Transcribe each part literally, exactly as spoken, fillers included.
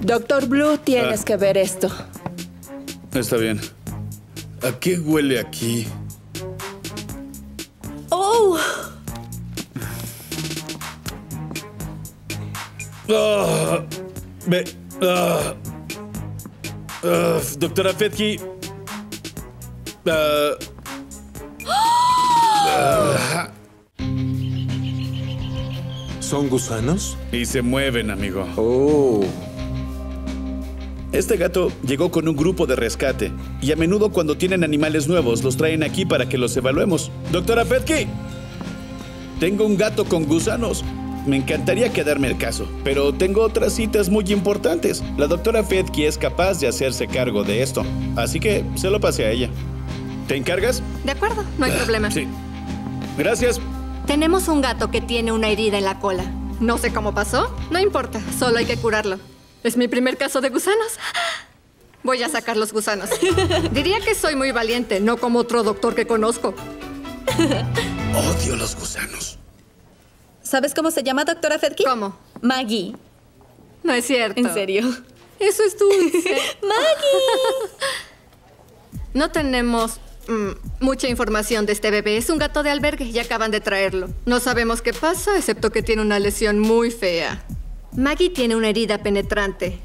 Doctor Blue, tienes ah. que ver esto. Está bien. ¿A qué huele aquí? ¡Oh! Oh, me, oh, oh, doctora Petki. Uh, oh. uh, ¿Son gusanos? Y se mueven, amigo. Oh. Este gato llegó con un grupo de rescate y a menudo cuando tienen animales nuevos los traen aquí para que los evaluemos. ¡Doctora Petki! Tengo un gato con gusanos. Me encantaría quedarme el caso, pero tengo otras citas muy importantes. La doctora Petki es capaz de hacerse cargo de esto, así que se lo pasé a ella. ¿Te encargas? De acuerdo, no hay ah, problema. Sí. Gracias. Tenemos un gato que tiene una herida en la cola. No sé cómo pasó, no importa, solo hay que curarlo. Es mi primer caso de gusanos. Voy a sacar los gusanos. Diría que soy muy valiente, no como otro doctor que conozco. Odio los gusanos. ¿Sabes cómo se llama, doctora Fetke? ¿Cómo? Maggie. No es cierto. ¿En serio? Eso es dulce. ¡Maggie! No tenemos mm, mucha información de este bebé. Es un gato de albergue y acaban de traerlo. No sabemos qué pasa, excepto que tiene una lesión muy fea. Maggie tiene una herida penetrante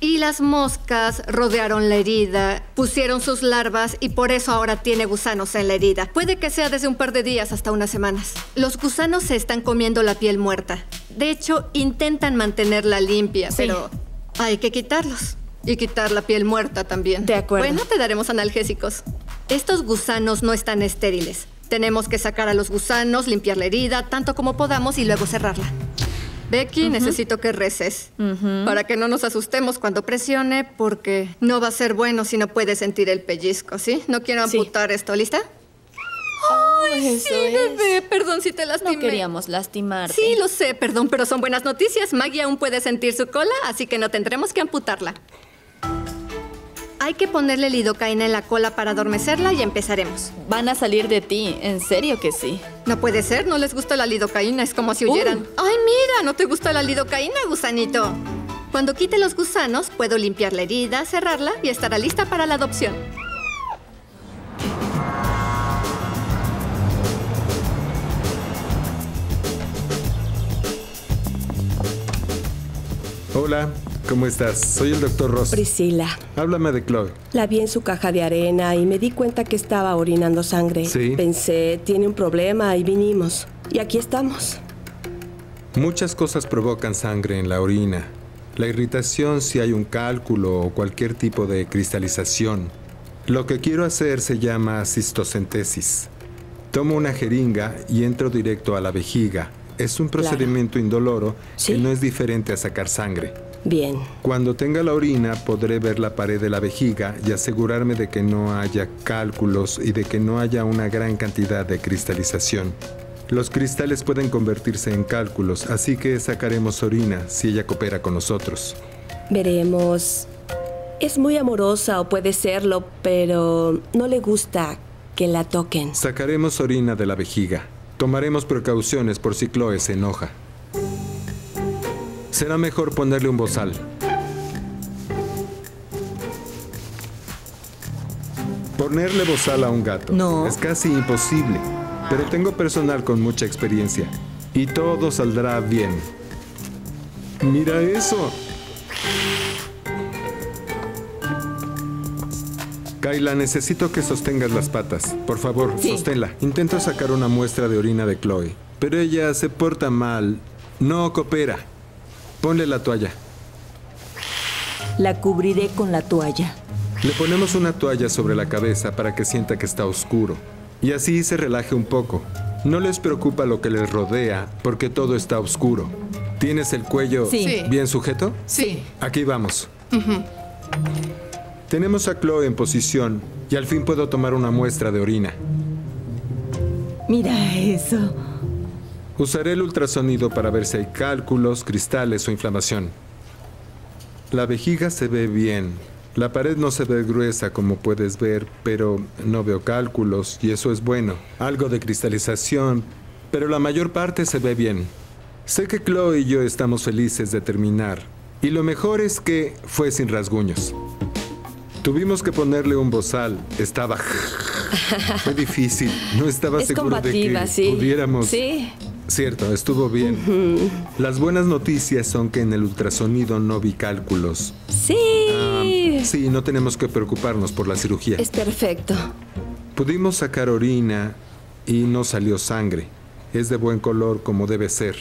y las moscas rodearon la herida, pusieron sus larvas y por eso ahora tiene gusanos en la herida. Puede que sea desde un par de días hasta unas semanas. Los gusanos se están comiendo la piel muerta. De hecho, intentan mantenerla limpia, sí, pero hay que quitarlos y quitar la piel muerta también. De acuerdo. Bueno, te daremos analgésicos. Estos gusanos no están estériles. Tenemos que sacar a los gusanos, limpiar la herida tanto como podamos y luego cerrarla. Becky, uh-huh. necesito que reces uh-huh. para que no nos asustemos cuando presione, porque no va a ser bueno si no puedes sentir el pellizco, ¿sí? No quiero amputar sí. esto, ¿lista? ¡Ay, eso sí, es. bebé! Perdón si te lastimé. No queríamos lastimarte. Sí, lo sé, perdón, pero son buenas noticias. Maggie aún puede sentir su cola, así que no tendremos que amputarla. Hay que ponerle lidocaína en la cola para adormecerla y empezaremos. Van a salir de ti, en serio que sí. No puede ser, no les gusta la lidocaína, es como si huyeran. Uh. ¡Ay, mira! ¿No te gusta la lidocaína, gusanito? Cuando quite los gusanos, puedo limpiar la herida, cerrarla y estará lista para la adopción. Hola. ¿Cómo estás? Soy el doctor Ross. Priscila. Háblame de Chloe. La vi en su caja de arena y me di cuenta que estaba orinando sangre. Sí. Pensé, tiene un problema y vinimos. Y aquí estamos. Muchas cosas provocan sangre en la orina. La irritación si hay un cálculo o cualquier tipo de cristalización. Lo que quiero hacer se llama cistocentesis. Tomo una jeringa y entro directo a la vejiga. Es un procedimiento claro. indoloro ¿Sí? que no es diferente a sacar sangre. Bien. Cuando tenga la orina, podré ver la pared de la vejiga y asegurarme de que no haya cálculos y de que no haya una gran cantidad de cristalización. Los cristales pueden convertirse en cálculos, así que sacaremos orina si ella coopera con nosotros. Veremos. Es muy amorosa o puede serlo, pero no le gusta que la toquen. Sacaremos orina de la vejiga. Tomaremos precauciones por si Chloe se enoja. Será mejor ponerle un bozal. Ponerle bozal a un gato no. es casi imposible, pero tengo personal con mucha experiencia y todo saldrá bien. ¡Mira eso! Kayla, necesito que sostengas las patas. Por favor, sí. sosténla. Intento sacar una muestra de orina de Chloe, pero ella se porta mal, no coopera. Ponle la toalla. La cubriré con la toalla. Le ponemos una toalla sobre la cabeza para que sienta que está oscuro. Y así se relaje un poco. No les preocupa lo que les rodea, porque todo está oscuro. ¿Tienes el cuello sí. bien sujeto? Sí. Aquí vamos. Uh-huh. Tenemos a Chloe en posición y al fin puedo tomar una muestra de orina. Mira eso. Usaré el ultrasonido para ver si hay cálculos, cristales o inflamación. La vejiga se ve bien. La pared no se ve gruesa, como puedes ver, pero no veo cálculos, y eso es bueno. Algo de cristalización, pero la mayor parte se ve bien. Sé que Chloe y yo estamos felices de terminar, y lo mejor es que fue sin rasguños. Tuvimos que ponerle un bozal. Estaba... Fue difícil. No estaba seguro de que sí. pudiéramos... Sí. Cierto, estuvo bien. Uh-huh. Las buenas noticias son que en el ultrasonido no vi cálculos. ¡Sí! Ah, sí, no tenemos que preocuparnos por la cirugía. Es perfecto. Pudimos sacar orina y no salió sangre. Es de buen color, como debe ser.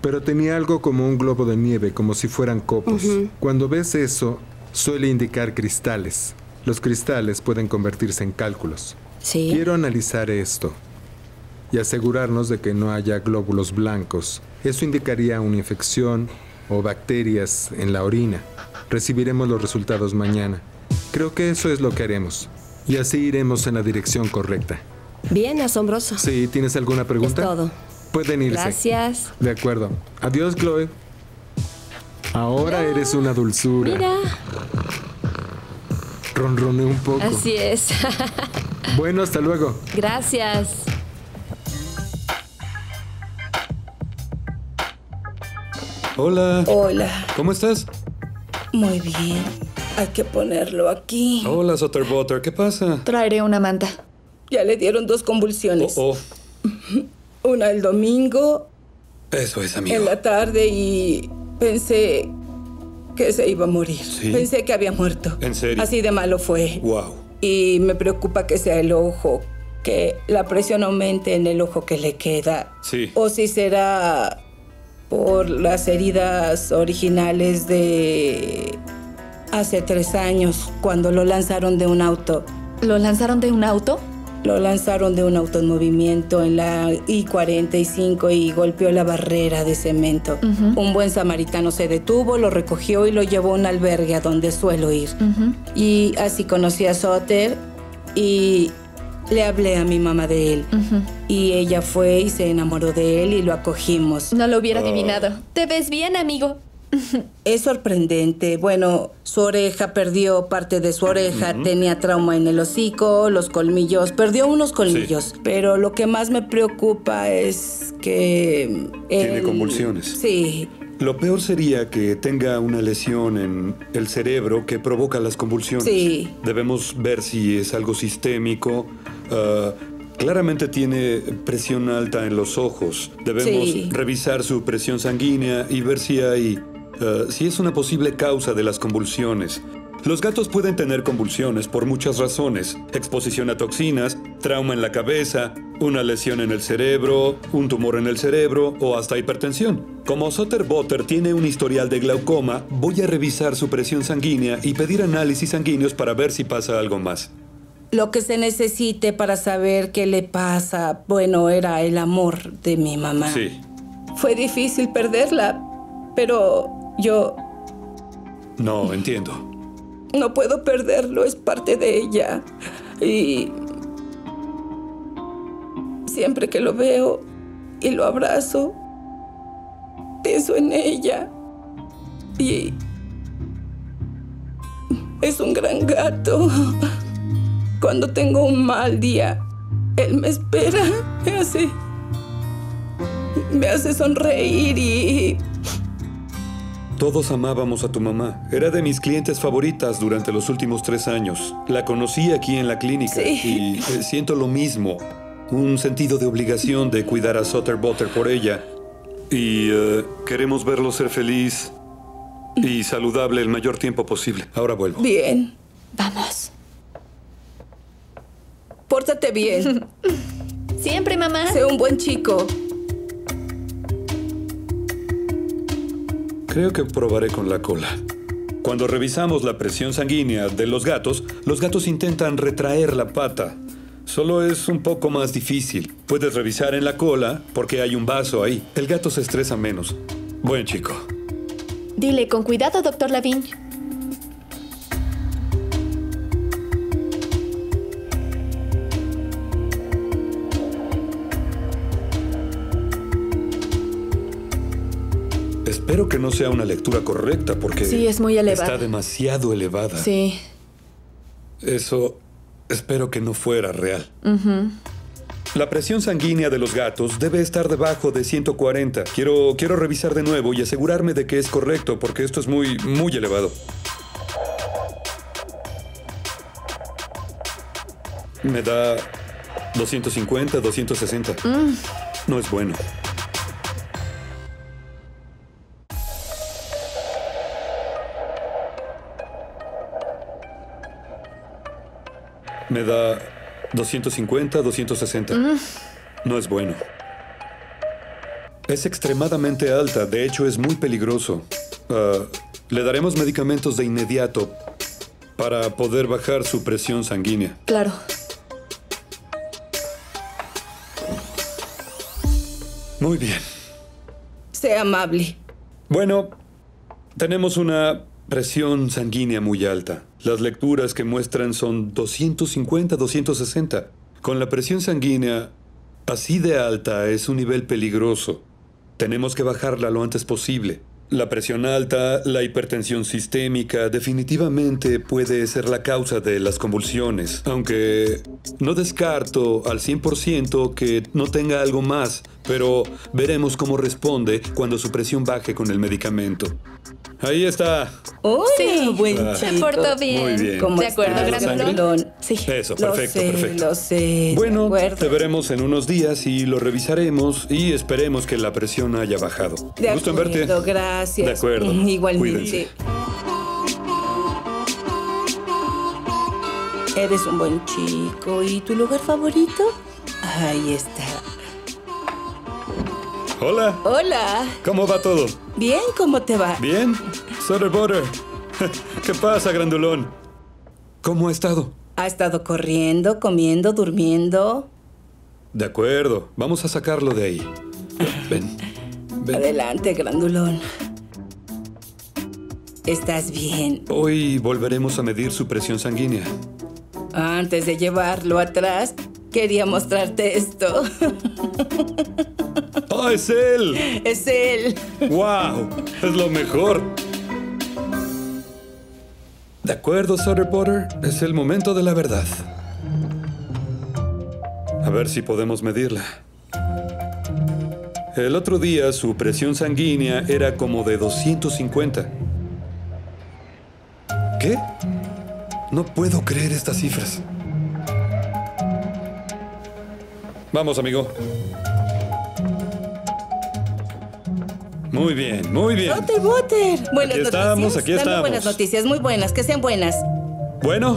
Pero tenía algo como un globo de nieve, como si fueran copos. Uh-huh. Cuando ves eso, suele indicar cristales. Los cristales pueden convertirse en cálculos. Sí. Quiero analizar esto y asegurarnos de que no haya glóbulos blancos. Eso indicaría una infección o bacterias en la orina. Recibiremos los resultados mañana. Creo que eso es lo que haremos. Y así iremos en la dirección correcta. Bien, asombroso. Sí, ¿tienes alguna pregunta? Es todo. Pueden irse. Gracias. De acuerdo. Adiós, Chloe. Ahora Mira. eres una dulzura. Mira. Ronroné un poco. Así es. Bueno, hasta luego. Gracias. Hola. Hola. ¿Cómo estás? Muy bien. Hay que ponerlo aquí. Hola, Sutter Butter. ¿Qué pasa? Traeré una manta. Ya le dieron dos convulsiones. Oh, oh. Una el domingo. Eso es, amigo. En la tarde y pensé que se iba a morir. ¿Sí? Pensé que había muerto. ¿En serio? Así de malo fue. Wow. Y me preocupa que sea el ojo, que la presión aumente en el ojo que le queda. Sí. O si será... por las heridas originales de hace tres años, cuando lo lanzaron de un auto. ¿Lo lanzaron de un auto? Lo lanzaron de un auto en movimiento en la I cuarenta y cinco y golpeó la barrera de cemento. Uh-huh. Un buen samaritano se detuvo, lo recogió y lo llevó a un albergue a donde suelo ir. Uh-huh. Y así conocí a Sutter y... le hablé a mi mamá de él. Uh-huh. Y ella fue y se enamoró de él y lo acogimos. No lo hubiera adivinado. Oh. Te ves bien, amigo. Es sorprendente. Bueno, su oreja, perdió parte de su oreja. Uh-huh. Tenía trauma en el hocico, los colmillos. Perdió unos colmillos. Sí. Pero lo que más me preocupa es que... Tiene él... convulsiones. Sí. Lo peor sería que tenga una lesión en el cerebro que provoca las convulsiones. Sí. Debemos ver si es algo sistémico. Uh, claramente tiene presión alta en los ojos. Debemos sí. revisar su presión sanguínea y ver si hay... Uh, si es una posible causa de las convulsiones. Los gatos pueden tener convulsiones por muchas razones. Exposición a toxinas, trauma en la cabeza, una lesión en el cerebro, un tumor en el cerebro o hasta hipertensión. Como Sutter Butter tiene un historial de glaucoma, voy a revisar su presión sanguínea y pedir análisis sanguíneos para ver si pasa algo más. Lo que se necesite para saber qué le pasa, bueno, era el amor de mi mamá. Sí. Fue difícil perderla, pero yo... No, entiendo. No puedo perderlo, es parte de ella. Y siempre que lo veo y lo abrazo, pienso en ella. Y es un gran gato. Cuando tengo un mal día, él me espera, me hace, me hace sonreír y... Todos amábamos a tu mamá. Era de mis clientes favoritas durante los últimos tres años. La conocí aquí en la clínica. Sí. Y siento lo mismo. Un sentido de obligación de cuidar a Sutter Butter por ella. Y uh, queremos verlo ser feliz y saludable el mayor tiempo posible. Ahora vuelvo. Bien. Vamos. Pórtate bien. Siempre, mamá. Sé un buen chico. Creo que probaré con la cola. Cuando revisamos la presión sanguínea de los gatos, los gatos intentan retraer la pata. Solo es un poco más difícil. Puedes revisar en la cola porque hay un vaso ahí. El gato se estresa menos. Buen chico. Dile con cuidado, doctor Lavigne. Espero que no sea una lectura correcta, porque... Sí, es muy elevada. Está demasiado elevada. Sí. Eso espero que no fuera real. Uh-huh. La presión sanguínea de los gatos debe estar debajo de ciento cuarenta. Quiero, quiero revisar de nuevo y asegurarme de que es correcto, porque esto es muy, muy elevado. Me da doscientos cincuenta, doscientos sesenta. Mm. No es bueno. Me da doscientos cincuenta, doscientos sesenta. Mm. No es bueno. Es extremadamente alta. De hecho, es muy peligroso. Uh, le daremos medicamentos de inmediato para poder bajar su presión sanguínea. Claro. Muy bien. Sea amable. Bueno, tenemos una presión sanguínea muy alta. Las lecturas que muestran son doscientos cincuenta, doscientos sesenta. Con la presión sanguínea así de alta es un nivel peligroso. Tenemos que bajarla lo antes posible. La presión alta, la hipertensión sistémica, definitivamente puede ser la causa de las convulsiones. Aunque no descarto al cien por ciento que no tenga algo más, pero veremos cómo responde cuando su presión baje con el medicamento. Ahí está. ¡Oh, sí! Buen ah, se portó bien. Muy bien. ¿Cómo de acuerdo, Grandulón? Sí. Eso, perfecto, lo sé, perfecto. Lo sé, bueno, te veremos en unos días y lo revisaremos y esperemos que la presión haya bajado. De gusto acuerdo, en verte. Gracias. De acuerdo. Igualmente. Cuídense. Eres un buen chico. ¿Y tu lugar favorito? Ahí está. Hola. Hola. ¿Cómo va todo? Bien, ¿cómo te va? Bien. Sutter Butter. ¿Qué pasa, Grandulón? ¿Cómo ha estado? Ha estado corriendo, comiendo, durmiendo. De acuerdo. Vamos a sacarlo de ahí. Ven. Ven. Adelante, Grandulón. ¿Estás bien? Hoy volveremos a medir su presión sanguínea. Antes de llevarlo atrás, quería mostrarte esto. ¡Oh, es él! ¡Es él! ¡Wow! ¡Es lo mejor! De acuerdo, Sutter Potter. Es el momento de la verdad. A ver si podemos medirla. El otro día su presión sanguínea era como de doscientos cincuenta. ¿Qué? No puedo creer estas cifras. Vamos, amigo. Muy bien, muy bien. Sutter Butter. Buenas aquí estamos, noticias. Aquí estamos. Dame buenas noticias, muy buenas, que sean buenas. Bueno,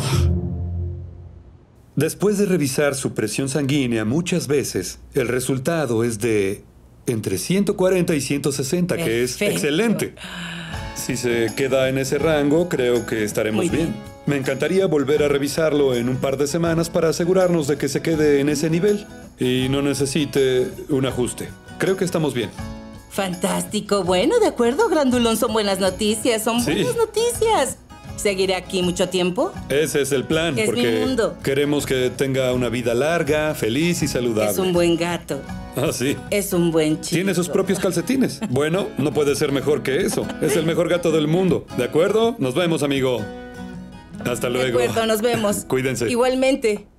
después de revisar su presión sanguínea muchas veces, el resultado es de entre ciento cuarenta y ciento sesenta, perfecto, que es excelente. Si se queda en ese rango, creo que estaremos bien. bien. Me encantaría volver a revisarlo en un par de semanas para asegurarnos de que se quede en ese nivel y no necesite un ajuste. Creo que estamos bien. Fantástico. Bueno, de acuerdo, Grandulón. Son buenas noticias. Son sí. buenas noticias. ¿Seguiré aquí mucho tiempo? Ese es el plan. Es porque mi mundo. Queremos que tenga una vida larga, feliz y saludable. Es un buen gato. Ah, sí. Es un buen chico. Tiene sus propios calcetines. Bueno, no puede ser mejor que eso. Es el mejor gato del mundo. ¿De acuerdo? Nos vemos, amigo. Hasta luego. De acuerdo, nos vemos. Cuídense. Igualmente.